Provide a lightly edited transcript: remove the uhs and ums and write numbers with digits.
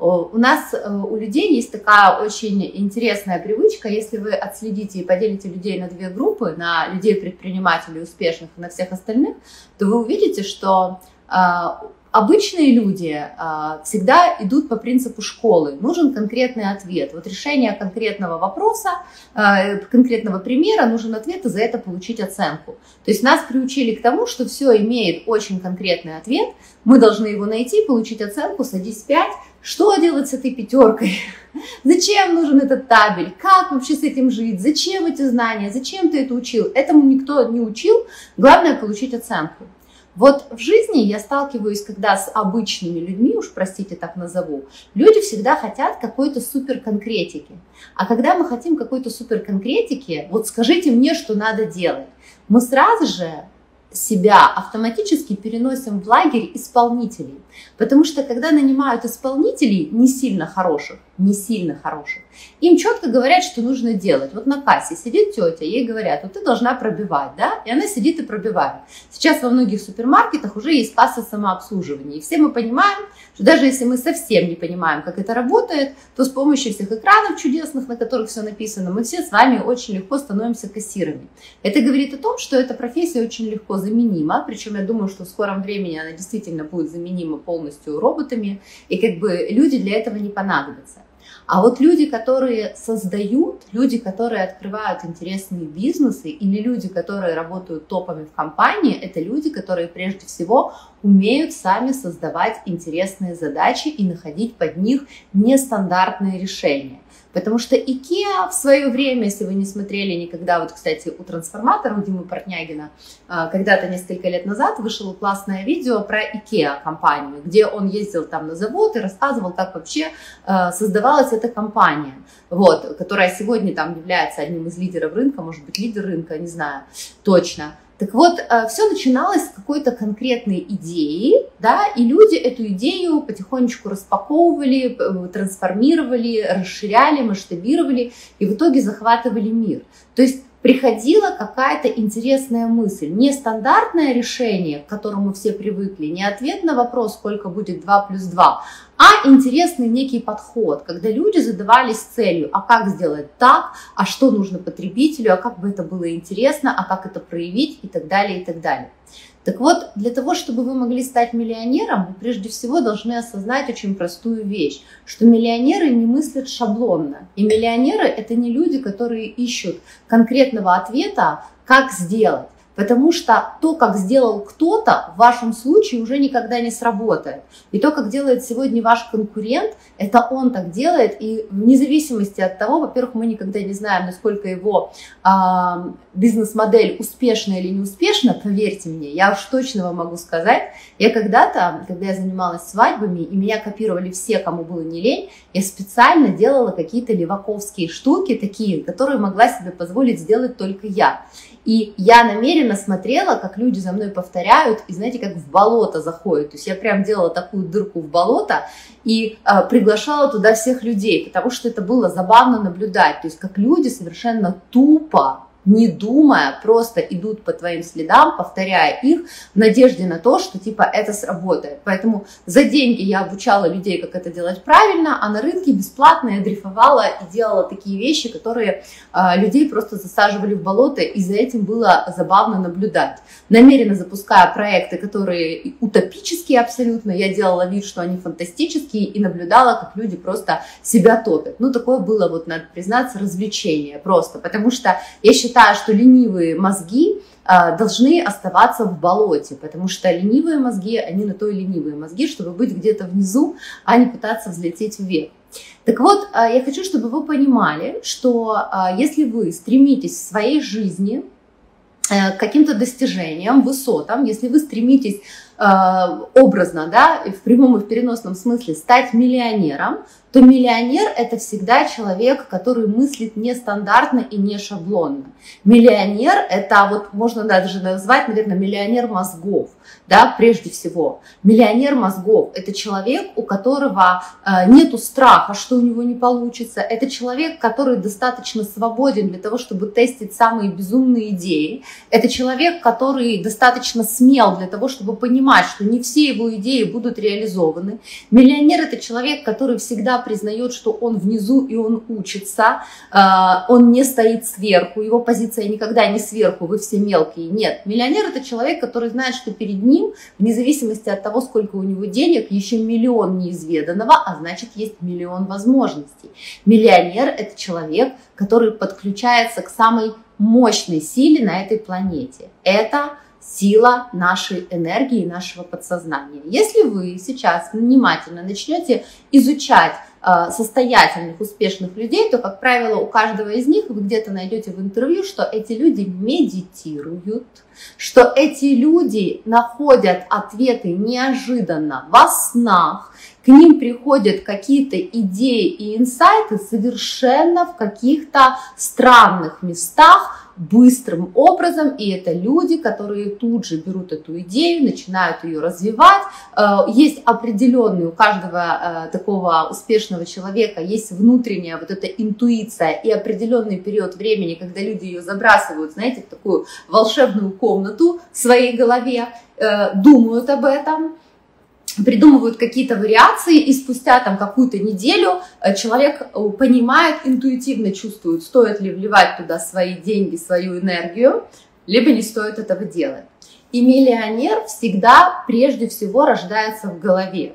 У нас, у людей есть такая очень интересная привычка, если вы отследите и поделите людей на две группы, на людей-предпринимателей успешных и на всех остальных, то вы увидите, что обычные люди всегда идут по принципу школы. Нужен конкретный ответ. Вот решение конкретного вопроса, конкретного примера, нужен ответ и за это получить оценку. То есть нас приучили к тому, что все имеет очень конкретный ответ. Мы должны его найти, получить оценку, садись 5. Что делать с этой пятеркой? Зачем нужен этот табель? Как вообще с этим жить? Зачем эти знания? Зачем ты это учил? Этому никто не учил. Главное получить оценку. Вот в жизни я сталкиваюсь, когда с обычными людьми, уж простите, так назову, люди всегда хотят какой-то суперконкретики. А когда мы хотим какой-то суперконкретики, вот скажите мне, что надо делать, мы сразу же себя автоматически переносим в лагерь исполнителей. Потому что когда нанимают исполнителей не сильно хороших, им четко говорят, что нужно делать. Вот на кассе сидит тетя, ей говорят, вот ты должна пробивать, да? И она сидит и пробивает. Сейчас во многих супермаркетах уже есть касса самообслуживания. И все мы понимаем, что даже если мы совсем не понимаем, как это работает, то с помощью всех экранов чудесных, на которых все написано, мы все с вами очень легко становимся кассирами. Это говорит о том, что эта профессия очень легко заменима, причем я думаю, что в скором времени она действительно будет заменима полностью роботами, и как бы люди для этого не понадобятся. А вот люди, которые создают, люди, которые открывают интересные бизнесы или люди, которые работают топами в компании, это люди, которые прежде всего умеют сами создавать интересные задачи и находить под них нестандартные решения. Потому что ИКЕА в свое время, если вы не смотрели никогда, вот, кстати, у трансформатора, у Димы Портнягина, когда-то несколько лет назад вышло классное видео про ИКЕА компанию, где он ездил там на завод и рассказывал, как вообще создавалась эта компания, вот, которая сегодня там является одним из лидеров рынка, может быть, лидер рынка, не знаю точно. Так вот, все начиналось с какой-то конкретной идеи, да, и люди эту идею потихонечку распаковывали, трансформировали, расширяли, масштабировали и в итоге захватывали мир. То есть приходила какая-то интересная мысль, не стандартное решение, к которому все привыкли, не ответ на вопрос, сколько будет 2 плюс 2, а интересный некий подход, когда люди задавались целью, а как сделать так, а что нужно потребителю, а как бы это было интересно, а как это проявить и так далее, и так далее. Так вот, для того, чтобы вы могли стать миллионером, вы прежде всего должны осознать очень простую вещь, что миллионеры не мыслят шаблонно. И миллионеры – это не люди, которые ищут конкретного ответа, как сделать. Потому что то, как сделал кто-то, в вашем случае уже никогда не сработает. И то, как делает сегодня ваш конкурент, это он так делает. И вне зависимости от того, во-первых, мы никогда не знаем, насколько его бизнес-модель успешна или неуспешна, поверьте мне, я уж точно вам могу сказать. Я когда-то, когда я занималась свадьбами, и меня копировали все, кому было не лень, я специально делала какие-то леваковские штуки, такие, которые могла себе позволить сделать только я. И я намеренно смотрела, как люди за мной повторяют, и знаете, как в болото заходят. То есть я прям делала такую дырку в болото и приглашала туда всех людей, потому что это было забавно наблюдать. То есть как люди совершенно тупо, не думая, просто идут по твоим следам, повторяя их в надежде на то, что типа это сработает. Поэтому за деньги я обучала людей, как это делать правильно, а на рынке бесплатно я дрейфовала и делала такие вещи, которые людей просто засаживали в болото, и за этим было забавно наблюдать. Намеренно запуская проекты, которые утопические абсолютно, я делала вид, что они фантастические, и наблюдала, как люди просто себя топят. Ну, такое было, вот надо признаться, развлечение просто, потому что я считаю, что ленивые мозги должны оставаться в болоте, потому что ленивые мозги, они на то и ленивые мозги, чтобы быть где-то внизу, а не пытаться взлететь вверх. Так вот, я хочу, чтобы вы понимали, что если вы стремитесь в своей жизни к каким-то достижениям, высотам, если вы стремитесь образно, да, в прямом и в переносном смысле стать миллионером, то миллионер – это всегда человек, который мыслит нестандартно и не шаблонно. Миллионер – это, вот можно даже назвать, наверное, миллионер мозгов, да, прежде всего. Миллионер мозгов – это человек, у которого нету страха, что у него не получится. Это человек, который достаточно свободен для того, чтобы тестить самые безумные идеи. Это человек, который достаточно смел для того, чтобы понимать, понимать, что не все его идеи будут реализованы. Миллионер – это человек, который всегда признает, что он внизу и он учится, он не стоит сверху, его позиция никогда не сверху, вы все мелкие. Нет, миллионер – это человек, который знает, что перед ним, вне зависимости от того, сколько у него денег, еще миллион неизведанного, а значит, есть миллион возможностей. Миллионер – это человек, который подключается к самой мощной силе на этой планете. Это сила нашей энергии, нашего подсознания. Если вы сейчас внимательно начнете изучать состоятельных, успешных людей, то, как правило, у каждого из них вы где-то найдете в интервью, что эти люди медитируют, что эти люди находят ответы неожиданно во снах, к ним приходят какие-то идеи и инсайты совершенно в каких-то странных местах, быстрым образом, и это люди, которые тут же берут эту идею, начинают ее развивать. Есть определенный, у каждого такого успешного человека есть внутренняя вот эта интуиция и определенный период времени, когда люди ее забрасывают, знаете, в такую волшебную комнату в своей голове, думают об этом, придумывают какие-то вариации, и спустя там какую-то неделю человек понимает, интуитивно чувствует, стоит ли вливать туда свои деньги, свою энергию, либо не стоит этого делать. И миллионер всегда прежде всего рождается в голове.